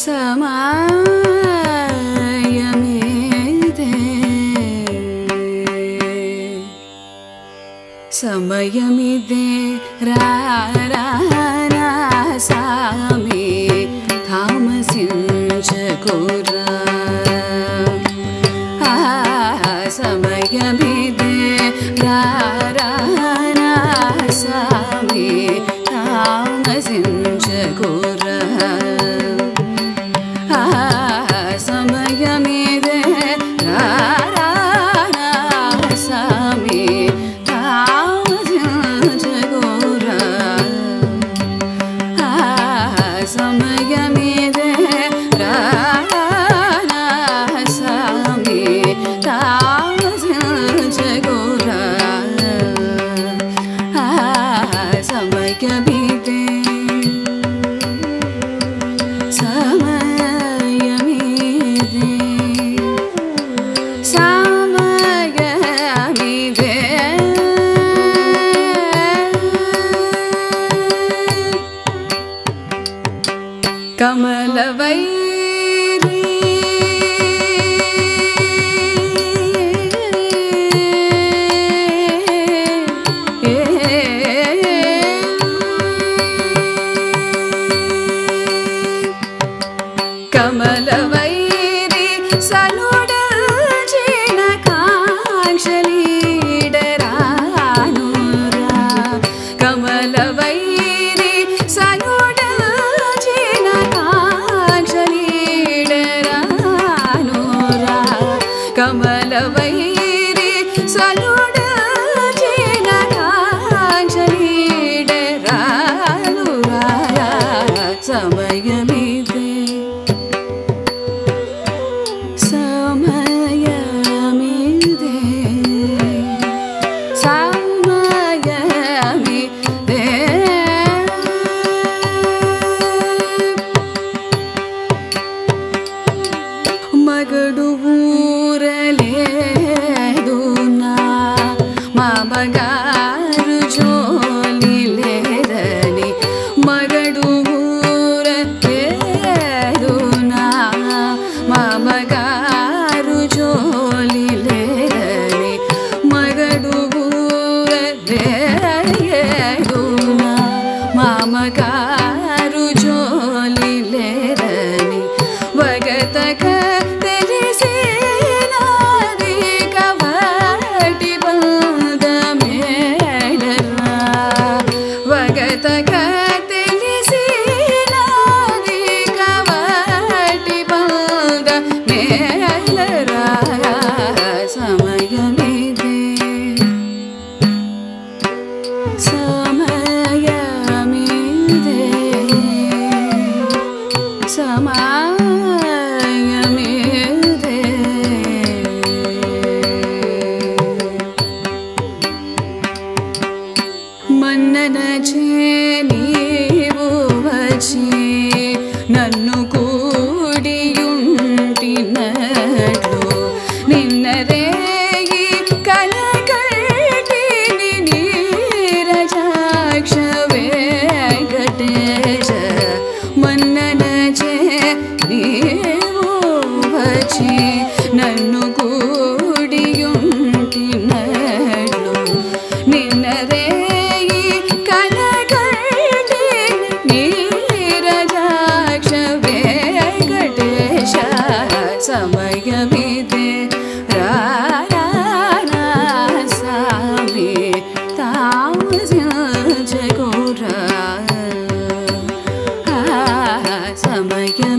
समायमिदे समयमिदे रा रा रा सामे थामसिंचकुरा समयमिदे रा रा रा सामे थामसिंचकुरा समय